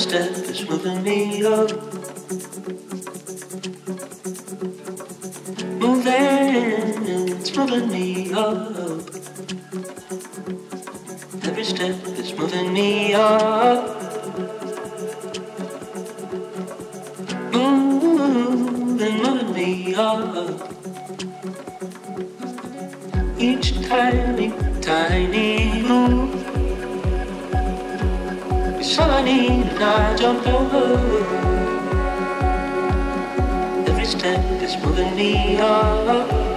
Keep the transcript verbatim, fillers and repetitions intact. step is moving me up. Moving, it's moving me up. Every step is moving me up. Moving, moving me up. Each tiny, tiny move. It's all I need and I jump over. Every step is moving me up.